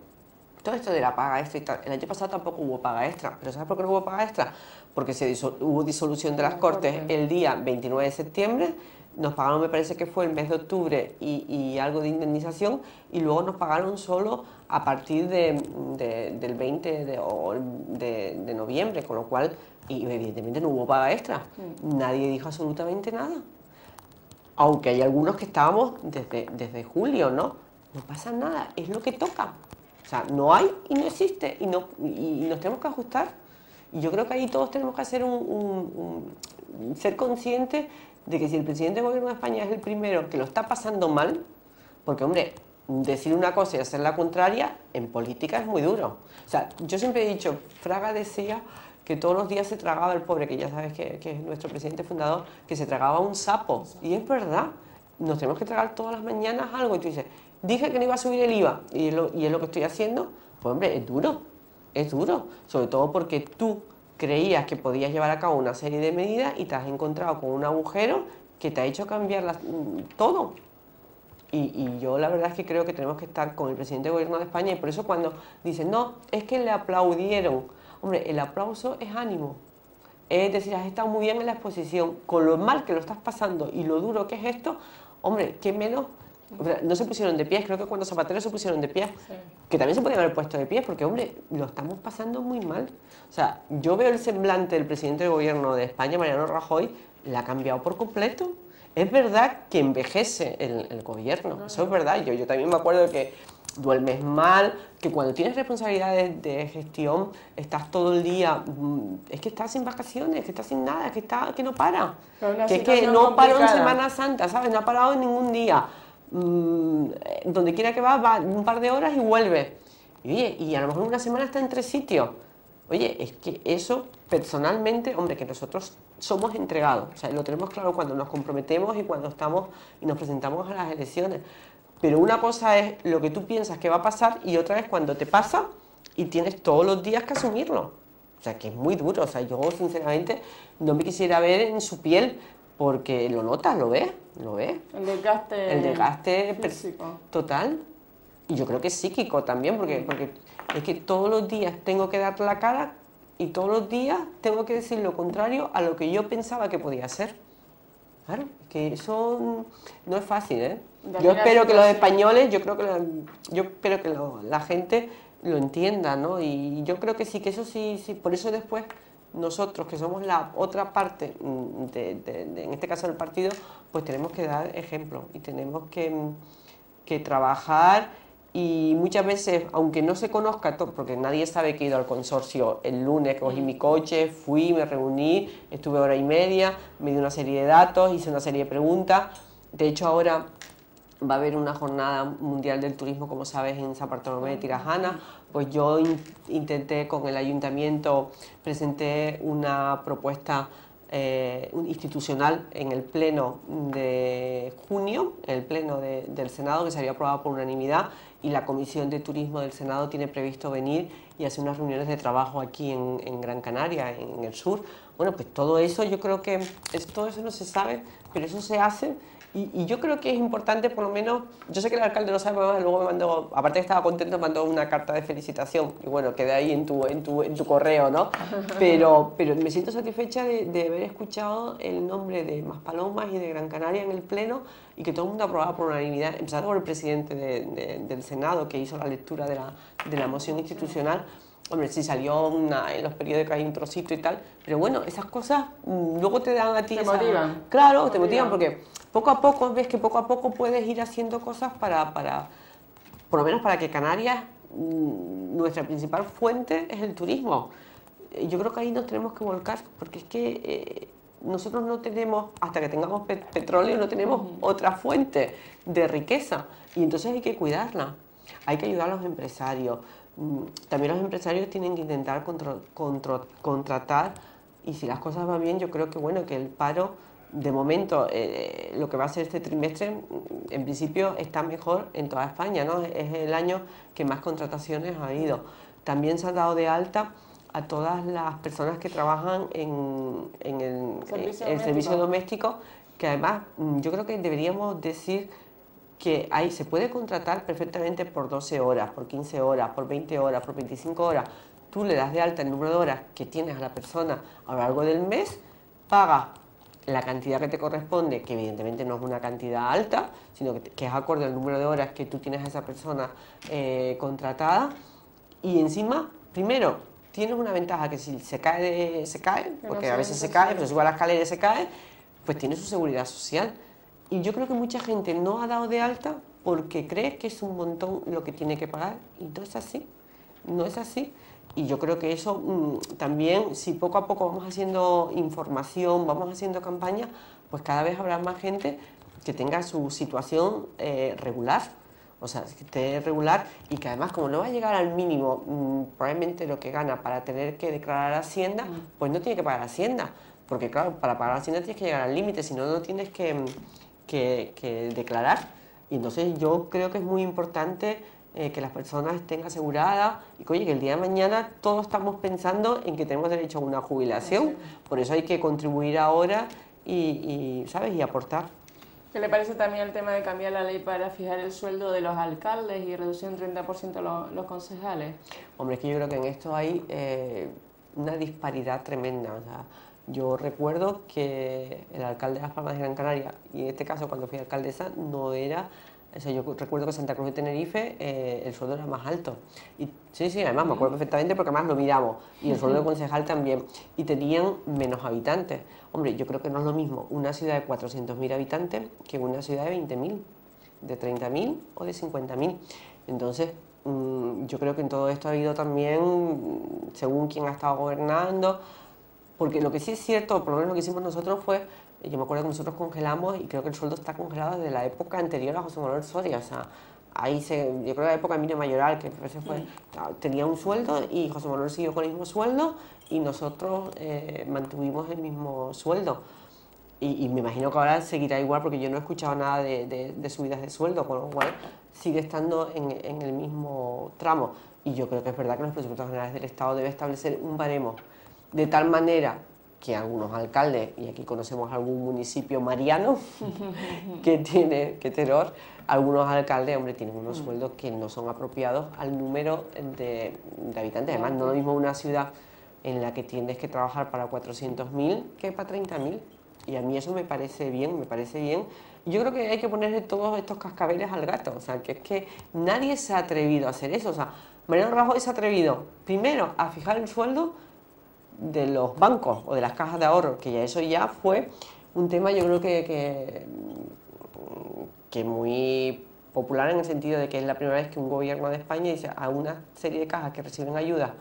Todo esto de la paga extra y tal. El año pasado tampoco hubo paga extra. ¿Pero sabes por qué no hubo paga extra? Porque se disol hubo disolución de las Cortes el día veintinueve de septiembre. Nos pagaron, me parece que fue el mes de octubre, y, y algo de indemnización. Y luego nos pagaron solo a partir de, de, del veinte de, de, de noviembre. Con lo cual, y evidentemente no hubo paga extra. Nadie dijo absolutamente nada. Aunque hay algunos que estábamos desde, desde julio, ¿no? No pasa nada, es lo que toca. O sea, no hay y no existe y, no, y, y nos tenemos que ajustar. Y yo creo que ahí todos tenemos que hacer un, un, un, ser conscientes de que si el presidente del gobierno de España es el primero que lo está pasando mal, porque, hombre, decir una cosa y hacer la contraria en política es muy duro. O sea, yo siempre he dicho, Fraga decía que todos los días se tragaba el pobre, que ya sabes que, que es nuestro presidente fundador, que se tragaba un sapo. Y es verdad, nos tenemos que tragar todas las mañanas algo. Y tú dices, dije que no iba a subir el I V A y es lo, y es lo que estoy haciendo. Pues hombre, es duro, es duro. Sobre todo porque tú creías que podías llevar a cabo una serie de medidas y te has encontrado con un agujero que te ha hecho cambiar la, todo. Y, y yo la verdad es que creo que tenemos que estar con el presidente del gobierno de España, y por eso cuando dicen, no, es que le aplaudieron. Hombre, el aplauso es ánimo. Es decir, has estado muy bien en la exposición, con lo mal que lo estás pasando y lo duro que es esto, hombre, qué menos. No se pusieron de pie, creo que cuando Zapatero se pusieron de pie, sí, que también se podían haber puesto de pie, porque hombre, lo estamos pasando muy mal. O sea, yo veo el semblante del presidente del gobierno de España, Mariano Rajoy, la ha cambiado por completo. Es verdad que envejece el, el gobierno, eso es verdad. Yo, yo también me acuerdo que duermes mal, que cuando tienes responsabilidades de gestión estás todo el día, es que estás sin vacaciones, que estás sin nada, que, está, que no para. Que es que no paró en Semana Santa, ¿sabes? No ha parado en ningún día. Mm, donde quiera que va, va un par de horas y vuelve. Y, oye, y a lo mejor una semana está en tres sitios. Oye, es que eso personalmente, hombre, que nosotros somos entregados, o sea, lo tenemos claro cuando nos comprometemos y cuando estamos y nos presentamos a las elecciones. Pero una cosa es lo que tú piensas que va a pasar y otra es cuando te pasa y tienes todos los días que asumirlo. O sea, que es muy duro. O sea, yo sinceramente no me quisiera ver en su piel, porque lo notas, lo ves, lo ves. El desgaste. El desgaste físico. Total. Y yo creo que es psíquico también, porque, porque es que todos los días tengo que dar la cara y todos los días tengo que decir lo contrario a lo que yo pensaba que podía hacer. Claro, es que eso no es fácil, ¿eh? Yo espero que los españoles, yo creo que la, yo espero que lo, la gente lo entienda, ¿no? Y yo creo que sí, que eso sí, sí, por eso después nosotros, que somos la otra parte, de, de, de, en este caso del partido, pues tenemos que dar ejemplo y tenemos que, que trabajar. Y muchas veces, aunque no se conozca, porque nadie sabe que he ido al consorcio el lunes, cogí mi coche, fui, me reuní, estuve hora y media, me di una serie de datos, hice una serie de preguntas. De hecho, ahora va a haber una jornada mundial del turismo, como sabes, en San Bartolomé de Tirajana. Pues yo in intenté con el ayuntamiento, presenté una propuesta eh, institucional en el pleno de junio, en el pleno de, del Senado, que se había aprobado por unanimidad, y la Comisión de Turismo del Senado tiene previsto venir y hacer unas reuniones de trabajo aquí en, en Gran Canaria, en, en el sur. Bueno, pues todo eso, yo creo que es, todo eso no se sabe, pero eso se hace. Y, y yo creo que es importante, por lo menos, yo sé que el alcalde lo sabe, pero luego me mandó, aparte que estaba contento, me mandó una carta de felicitación, y bueno, quedé ahí en tu, en tu, en tu correo, ¿no? Pero, pero me siento satisfecha de, de haber escuchado el nombre de Maspalomas y de Gran Canaria en el pleno, y que todo el mundo aprobaba por unanimidad, empezando por el presidente de, de, del Senado, que hizo la lectura de la, de la moción institucional. Hombre, sí salió una, en los periódicos hay un trocito y tal, pero bueno, esas cosas luego te dan a ti... Te esa, motivan. Claro, te motivan, porque poco a poco, ves que poco a poco puedes ir haciendo cosas para, para por lo menos para que Canarias, nuestra principal fuente es el turismo. Yo creo que ahí nos tenemos que volcar, porque es que eh, nosotros no tenemos, hasta que tengamos pet petróleo, no tenemos uh-huh. otra fuente de riqueza, y entonces hay que cuidarla, hay que ayudar a los empresarios. También los empresarios tienen que intentar contra, contra, contratar, y si las cosas van bien, yo creo que bueno, que el paro de momento, eh, lo que va a ser este trimestre, en principio está mejor en toda España, ¿no? Es el año que más contrataciones ha habido. También se han dado de alta a todas las personas que trabajan en, en el, servicio, el servicio doméstico, que además yo creo que deberíamos decir que ahí se puede contratar perfectamente por doce horas, por quince horas, por veinte horas, por veinticinco horas. Tú le das de alta el número de horas que tienes a la persona a lo largo del mes, pagas la cantidad que te corresponde, que evidentemente no es una cantidad alta, sino que, que es acorde al número de horas que tú tienes a esa persona eh, contratada. Y encima, primero, tienes una ventaja que si se cae, de, se cae, porque a veces se cae, pero si va la escalera y se cae, pues tiene su seguridad social. Y yo creo que mucha gente no ha dado de alta porque cree que es un montón lo que tiene que pagar, y no es así, no es así. Y yo creo que eso mmm, también, si poco a poco vamos haciendo información, vamos haciendo campaña, pues cada vez habrá más gente que tenga su situación eh, regular. O sea, que esté regular y que además, como no va a llegar al mínimo, mmm, probablemente lo que gana para tener que declarar Hacienda, pues no tiene que pagar Hacienda. Porque claro, para pagar Hacienda tienes que llegar al límite, si no, no tienes que, que, que declarar. Y entonces yo creo que es muy importante eh, que las personas estén aseguradas y que, oye, que el día de mañana todos estamos pensando en que tenemos derecho a una jubilación. Por eso hay que contribuir ahora y, y, ¿sabes? Y aportar. ¿Qué le parece también el tema de cambiar la ley para fijar el sueldo de los alcaldes y reducir un treinta por ciento los, los concejales? Hombre, es que yo creo que en esto hay eh, una disparidad tremenda. O sea, yo recuerdo que el alcalde de Las Palmas de Gran Canaria, y en este caso cuando fui alcaldesa, no era... O sea, yo recuerdo que Santa Cruz de Tenerife eh, el sueldo era más alto. Y, sí, sí, además me acuerdo perfectamente porque además lo miramos. Y el sueldo del concejal también. Y tenían menos habitantes. Hombre, yo creo que no es lo mismo una ciudad de cuatrocientos mil habitantes que una ciudad de veinte mil, de treinta mil o de cincuenta mil. Entonces, mmm, yo creo que en todo esto ha habido también, según quién ha estado gobernando, porque lo que sí es cierto, por lo menos lo que hicimos nosotros fue... Yo me acuerdo que nosotros congelamos y creo que el sueldo está congelado desde la época anterior a José Manuel Soria. O sea, ahí se, yo creo que la época de Mino Mayoral, que fue, tenía un sueldo y José Manuel siguió con el mismo sueldo y nosotros eh, mantuvimos el mismo sueldo. Y, y me imagino que ahora seguirá igual porque yo no he escuchado nada de, de, de subidas de sueldo, con lo cual sigue estando en, en el mismo tramo. Y yo creo que es verdad que los presupuestos generales del Estado deben establecer un baremo de tal manera que algunos alcaldes, y aquí conocemos algún municipio mariano que tiene, qué terror, algunos alcaldes, hombre, tienen unos sueldos que no son apropiados al número de, de habitantes. Además, no es lo mismo una ciudad en la que tienes que trabajar para cuatrocientos mil que para treinta mil. Y a mí eso me parece bien, me parece bien. Yo creo que hay que ponerle todos estos cascabeles al gato. O sea, que es que nadie se ha atrevido a hacer eso. O sea, Mariano Rajoy se ha atrevido, primero, a fijar el sueldo de los bancos o de las cajas de ahorro, que ya eso ya fue un tema, yo creo que, que, que muy popular, en el sentido de que es la primera vez que un gobierno de España dice a una serie de cajas que reciben ayuda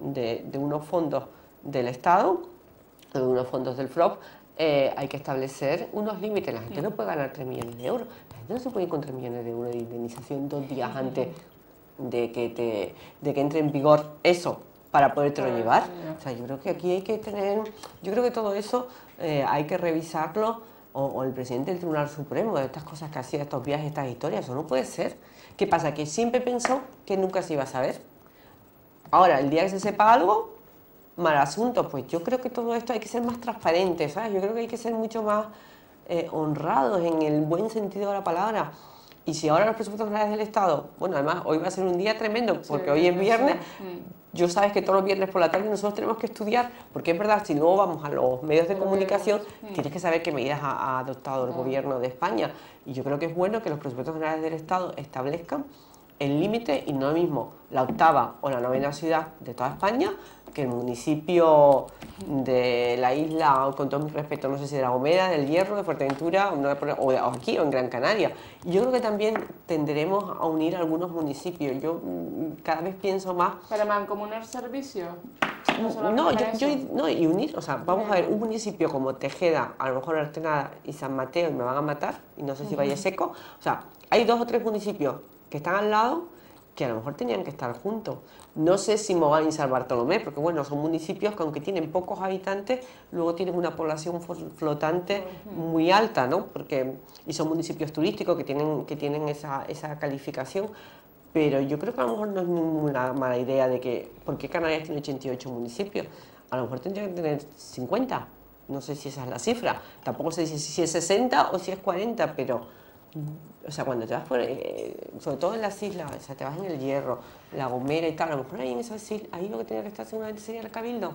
de, de unos fondos del Estado, de unos fondos del F R O B, eh, hay que establecer unos límites. La gente no puede ganar tres millones de euros, la gente no se puede ir con tres millones de euros de indemnización dos días antes de que, te, de que entre en vigor eso, para podértelo llevar. O sea, yo creo que aquí hay que tener... Yo creo que todo eso eh, hay que revisarlo, o, o el presidente del Tribunal Supremo, de estas cosas que hacía, estos viajes, estas historias, eso no puede ser. ¿Qué pasa? Que siempre pensó que nunca se iba a saber. Ahora, el día que se sepa algo, mal asunto. Pues yo creo que todo esto hay que ser más transparente, ¿sabes? Yo creo que hay que ser mucho más eh, honrados en el buen sentido de la palabra. Y si ahora los presupuestos generales del Estado, bueno, además hoy va a ser un día tremendo, porque sí, hoy es viernes, sí. Yo sabes que todos los viernes por la tarde nosotros tenemos que estudiar, porque es verdad, si luego vamos a los medios de comunicación, sí. Tienes que saber qué medidas ha, ha adoptado el sí. gobierno de España. Y yo creo que es bueno que los presupuestos generales del Estado establezcan el límite, y no lo mismo la octava o la novena ciudad de toda España, que el municipio de la isla, con todo mi respeto, no sé si de La Gomera, del Hierro, de Fuerteventura, o aquí, o en Gran Canaria. Yo creo que también tendremos a unir algunos municipios. Yo cada vez pienso más... ¿Para mancomunar servicios? No, no, yo, yo, no, y unir, o sea, vamos a ver, un municipio como Tejeda, a lo mejor Artenara y San Mateo, y me van a matar, y no sé si Valle Seco, o sea, hay dos o tres municipios que están al lado, que a lo mejor tenían que estar juntos. No sé si Mogán y San Bartolomé, porque bueno, son municipios que aunque tienen pocos habitantes, luego tienen una población flotante muy alta, ¿no? Porque, y son municipios turísticos que tienen, que tienen esa, esa calificación. Pero yo creo que a lo mejor no es ninguna mala idea de que, ¿por qué Canarias tiene ochenta y ocho municipios? A lo mejor tendrían que tener cincuenta, no sé si esa es la cifra. Tampoco sé si es sesenta o si es cuarenta, pero... O sea, cuando te vas por, eh, sobre todo en las islas, o sea, te vas en el Hierro, La Gomera y tal, a lo mejor ahí en esas islas, ahí lo que tendría que estar seguramente sería el cabildo.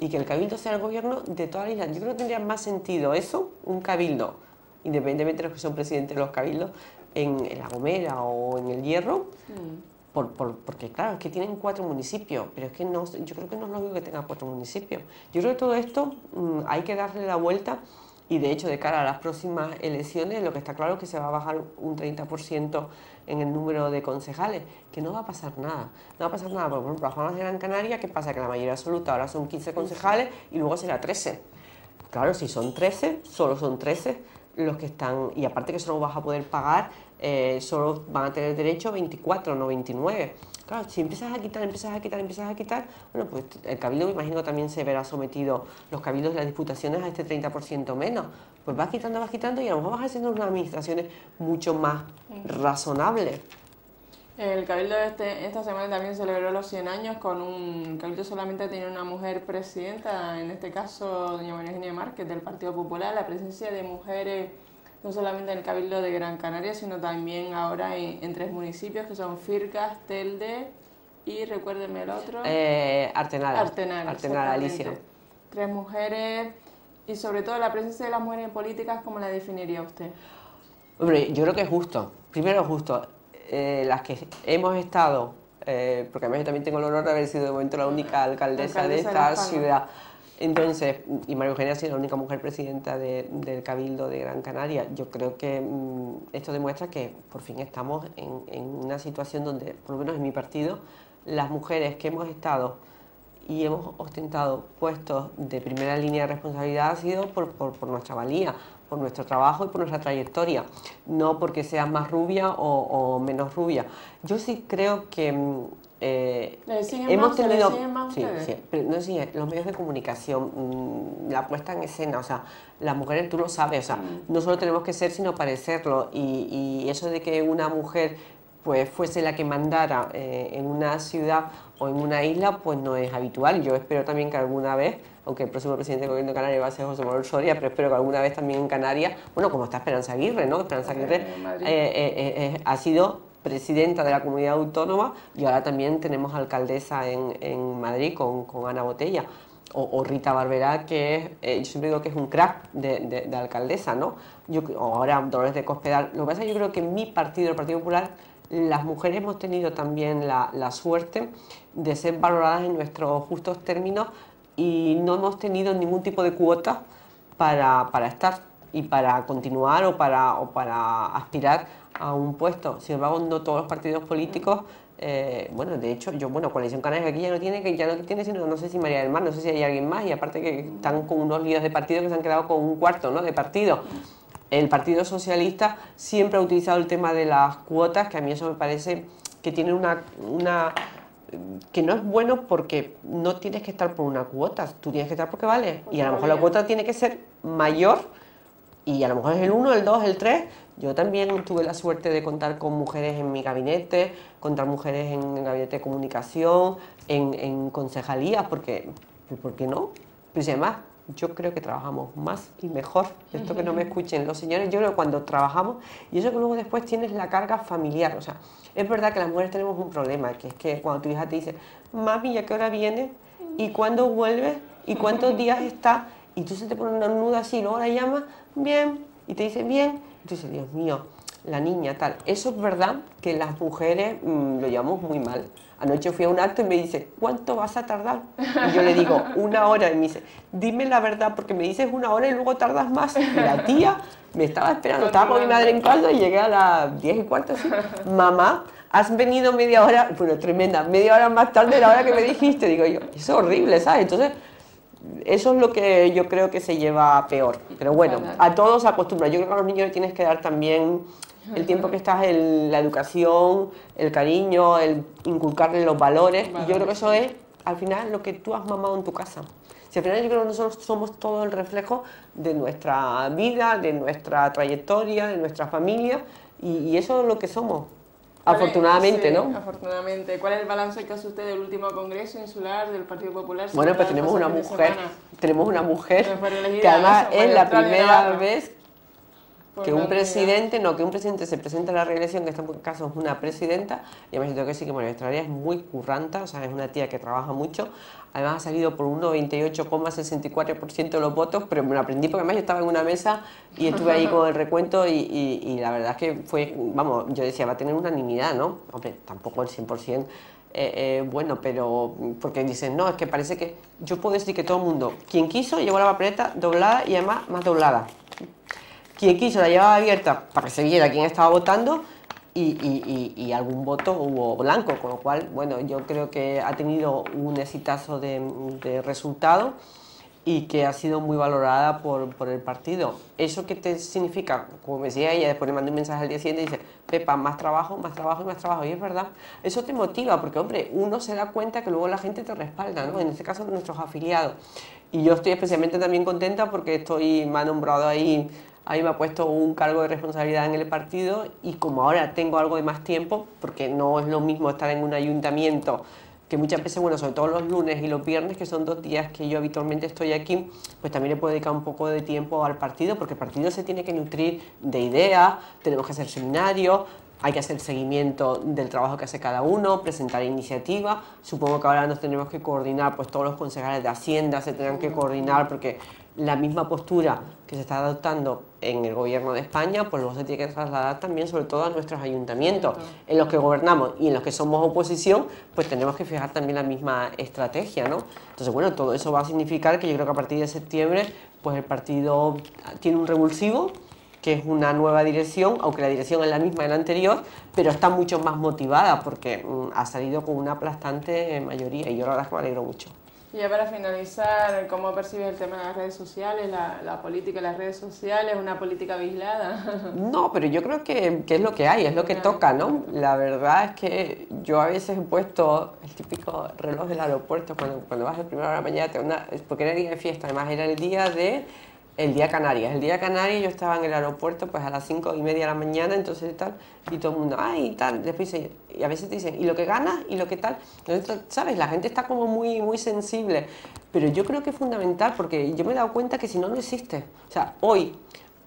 Y que el cabildo sea el gobierno de toda la isla. Yo creo que tendría más sentido eso, un cabildo, independientemente de los que son presidentes de los cabildos, en, en La Gomera o en el Hierro, mm. por, por, porque claro, es que tienen cuatro municipios, pero es que no, yo creo que no es lógico que tengan cuatro municipios. Yo creo que todo esto mmm, hay que darle la vuelta. Y de hecho, de cara a las próximas elecciones, lo que está claro es que se va a bajar un treinta por ciento en el número de concejales, que no va a pasar nada. No va a pasar nada, por ejemplo, las Palmas de Gran Canaria, ¿qué pasa? Que la mayoría absoluta ahora son quince concejales y luego será trece. Claro, si son trece, solo son trece, los que están, y aparte que solo vas a poder pagar, eh, solo van a tener derecho veinticuatro, no veintinueve. Claro, si empiezas a quitar, empiezas a quitar, empiezas a quitar, bueno, pues el cabildo, me imagino, también se verá sometido, los cabildos y las diputaciones, a este treinta por ciento menos. Pues vas quitando, vas quitando y a lo mejor vas haciendo unas administraciones mucho más razonables. El Cabildo este, esta semana también celebró los cien años con un... Cabildo solamente tiene una mujer presidenta, en este caso doña María Eugenia Márquez, del Partido Popular. La presencia de mujeres no solamente en el Cabildo de Gran Canaria, sino también ahora en, en tres municipios que son Fircas, Telde y, recuérdenme el otro... Eh, Artenara. Artenara, Artenara, Alicia. Tres mujeres y sobre todo la presencia de las mujeres en políticas, ¿cómo la definiría usted? Hombre, yo creo que es justo. Primero justo. Eh, las que hemos estado, eh, porque además yo también tengo el honor de haber sido de momento la única alcaldesa, alcaldesa de esta de ciudad, entonces, y María Eugenia ha sido la única mujer presidenta de, del Cabildo de Gran Canaria. Yo creo que mmm, esto demuestra que por fin estamos en, en una situación donde, por lo menos en mi partido, las mujeres que hemos estado y hemos ostentado puestos de primera línea de responsabilidad ha sido por, por, por nuestra valía, por nuestro trabajo y por nuestra trayectoria, no porque seas más rubia o, o menos rubia. Yo sí creo que eh, hemos tenido... Sí, sí, pero no, sí, los medios de comunicación, mmm, la puesta en escena, o sea, las mujeres, tú lo sabes, o sea, mm. no solo tenemos que ser, sino parecerlo, y, y eso de que una mujer pues fuese la que mandara eh, en una ciudad o en una isla, pues no es habitual. Yo espero también que alguna vez, aunque el próximo presidente del gobierno de Canarias va a ser José Manuel Soria, pero espero que alguna vez también en Canarias, bueno, como está Esperanza Aguirre, ¿no? Esperanza Aguirre eh, eh, eh, eh, ha sido presidenta de la comunidad autónoma y ahora también tenemos alcaldesa en, en Madrid con, con Ana Botella, o, o Rita Barberá, que es, eh, yo siempre digo que es un crack de, de, de alcaldesa, ¿no? Yo, o ahora Dolores de Cospedal. Lo que pasa es que yo creo que mi partido, el Partido Popular, las mujeres hemos tenido también la, la suerte de ser valoradas en nuestros justos términos y no hemos tenido ningún tipo de cuota para, para estar y para continuar o para, o para aspirar a un puesto. Sin embargo, no todos los partidos políticos, eh, bueno, de hecho, yo, bueno, Coalición Canaria aquí ya no tiene, que ya no tiene, sino no sé si María del Mar, no sé si hay alguien más, y aparte que están con unos líos de partidos que se han quedado con un cuarto, ¿no?, de partido. El Partido Socialista siempre ha utilizado el tema de las cuotas, que a mí eso me parece que tiene una, una... que no es bueno, porque no tienes que estar por una cuota, tú tienes que estar porque vale. Pues y a lo mejor la cuota tiene que ser mayor, y a lo mejor es el uno, el dos, el tres. Yo también tuve la suerte de contar con mujeres en mi gabinete, contar mujeres en el gabinete de comunicación, en, en concejalías, porque, ¿por qué no? Pero si además... yo creo que trabajamos más y mejor. Esto que no me escuchen los señores, yo creo que cuando trabajamos, y eso que luego después tienes la carga familiar, o sea, es verdad que las mujeres tenemos un problema, que es que cuando tu hija te dice, mami, ¿a qué hora vienes? ¿Y cuándo vuelves? ¿Y cuántos días estás? Y tú se te pones una nuda así, y luego la llamas, bien, y te dice, bien, y tú dices, Dios mío, la niña, tal. Eso es verdad que las mujeres mmm, lo llevamos muy mal. Anoche fui a un acto y me dice, ¿cuánto vas a tardar? Y yo le digo, una hora. Y me dice, dime la verdad, porque me dices una hora y luego tardas más. Y la tía me estaba esperando, estaba con mi madre en casa y llegué a las diez y cuarto. Así. Mamá, has venido media hora, bueno, tremenda, media hora más tarde de la hora que me dijiste. Digo yo, es horrible, ¿sabes? Entonces, eso es lo que yo creo que se lleva peor. Pero bueno, a todos se acostumbra. Yo creo que a los niños les tienes que dar también... el tiempo que estás en la educación, el cariño, el inculcarle los valores. Vale. Y yo creo que eso es, al final, lo que tú has mamado en tu casa. Si al final yo creo que nosotros somos todo el reflejo de nuestra vida, de nuestra trayectoria, de nuestra familia, y, y eso es lo que somos, vale, afortunadamente, sí, ¿no? Afortunadamente. ¿Cuál es el balance que hace usted del último Congreso Insular del Partido Popular? Bueno, pues tenemos una mujer, tenemos una mujer que además es la primera vez... que un presidente, no, que un presidente se presenta a la reelección, que en este caso es una presidenta, y además yo tengo que decir que María Estrella es muy curranta, o sea, es una tía que trabaja mucho, además ha salido por un noventa y ocho coma sesenta y cuatro por ciento de los votos, pero me lo aprendí porque además yo estaba en una mesa y estuve ahí con el recuento y, y, y la verdad es que fue, vamos, yo decía, va a tener unanimidad, ¿no? Hombre, tampoco el cien por ciento. Eh, eh, bueno, pero porque dicen, no, es que parece que yo puedo decir que todo el mundo, quien quiso, llevó la papeleta doblada y además más doblada. Quien quiso la llevaba abierta para que se viera quién estaba votando y, y, y, y algún voto hubo blanco, con lo cual, bueno, yo creo que ha tenido un exitazo de, de resultado y que ha sido muy valorada por, por el partido. ¿Eso qué te significa? Como me decía ella, después le mandé un mensaje al día siguiente y dice, Pepa, más trabajo, más trabajo y más trabajo. Y es verdad, eso te motiva, porque, hombre, uno se da cuenta que luego la gente te respalda, ¿no? En este caso, nuestros afiliados. Y yo estoy especialmente también contenta porque estoy, me ha nombrado ahí, ahí me ha puesto un cargo de responsabilidad en el partido, y como ahora tengo algo de más tiempo, porque no es lo mismo estar en un ayuntamiento, que muchas veces, bueno, sobre todo los lunes y los viernes, que son dos días que yo habitualmente estoy aquí, pues también le puedo dedicar un poco de tiempo al partido, porque el partido se tiene que nutrir de ideas, tenemos que hacer seminarios, hay que hacer seguimiento del trabajo que hace cada uno, presentar iniciativas. Supongo que ahora nos tenemos que coordinar, pues todos los concejales de Hacienda se tendrán que coordinar, porque la misma postura que se está adoptando en el gobierno de España, pues luego se tiene que trasladar también sobre todo a nuestros ayuntamientos, en los que gobernamos y en los que somos oposición, pues tenemos que fijar también la misma estrategia, ¿no? Entonces, bueno, todo eso va a significar que yo creo que a partir de septiembre, pues el partido tiene un revulsivo, que es una nueva dirección, aunque la dirección es la misma de la anterior, pero está mucho más motivada, porque mm, ha salido con una aplastante mayoría, y yo la verdad es que me alegro mucho. Y ya para finalizar, ¿cómo percibes el tema de las redes sociales, la, la política de las redes sociales, una política vigilada? No, pero yo creo que, que es lo que hay, es lo que toca, ¿no? La verdad es que yo a veces he puesto el típico reloj del aeropuerto, cuando, cuando vas el primero de la mañana, te una, porque era el día de fiesta, además era el día de... El día Canarias, el día Canarias, yo estaba en el aeropuerto pues a las cinco y media de la mañana, entonces tal, y todo el mundo, ay, y tal, después dice, y a veces te dicen, y lo que ganas, y lo que tal, entonces, ¿sabes? La gente está como muy, muy sensible, pero yo creo que es fundamental, porque yo me he dado cuenta que si no, no existe, o sea, hoy,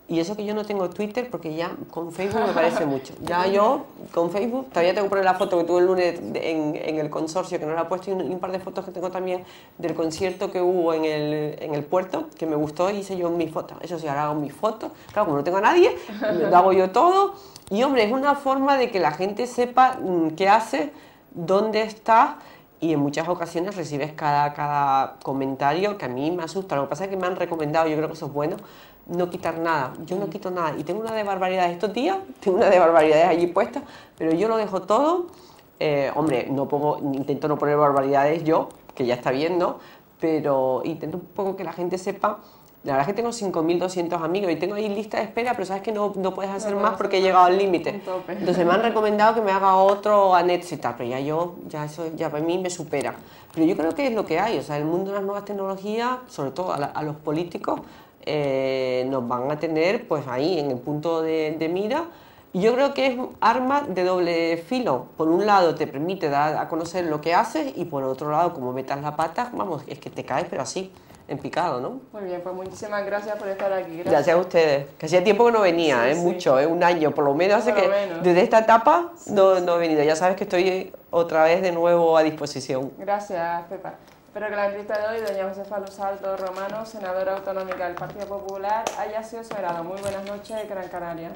y eso que yo no tengo Twitter, porque ya con Facebook me parece mucho, ya yo con Facebook, todavía tengo que poner la foto que tuve el lunes de, en, en el consorcio, que no la he puesto, y un, y un par de fotos que tengo también del concierto que hubo en el, en el puerto, que me gustó, y hice yo mis fotos, eso sí, ahora hago mis fotos, claro, como no tengo a nadie, lo hago yo todo, y hombre, es una forma de que la gente sepa qué hace, dónde está. Y en muchas ocasiones recibes cada, cada comentario que a mí me asusta. Lo que pasa es que me han recomendado, yo creo que eso es bueno, no quitar nada. Yo no quito nada. Y tengo una de barbaridades estos días, tengo una de barbaridades allí puesta, pero yo lo dejo todo. Eh, hombre, no pongo, intento no poner barbaridades yo, que ya está bien, ¿no? Pero intento un poco que la gente sepa. La verdad es que tengo cinco mil doscientos amigos y tengo ahí lista de espera, pero sabes que no, no puedes hacer no, más porque he llegado al límite. Entonces me han recomendado que me haga otro anexo y tal, pero ya yo, ya eso ya para mí me supera. Pero yo creo que es lo que hay, o sea, el mundo de las nuevas tecnologías, sobre todo a, la, a los políticos, eh, nos van a tener pues ahí en el punto de, de mira. Y yo creo que es un arma de doble filo. Por un lado te permite dar a conocer lo que haces y por otro lado, como metas la pata, vamos, es que te caes pero así. En picado, ¿no? Muy bien, pues muchísimas gracias por estar aquí. Gracias, gracias a ustedes. Que hacía tiempo que no venía, sí, eh, sí. mucho, eh, un año por lo menos. Hace por lo que menos. Desde esta etapa sí, no, sí. no he venido. Ya sabes que estoy otra vez de nuevo a disposición. Gracias, Pepa. Espero que la entrevista de hoy, doña Josefa Luzardo Romano, senadora autonómica del Partido Popular, haya sido superada. Muy buenas noches, Gran Canaria.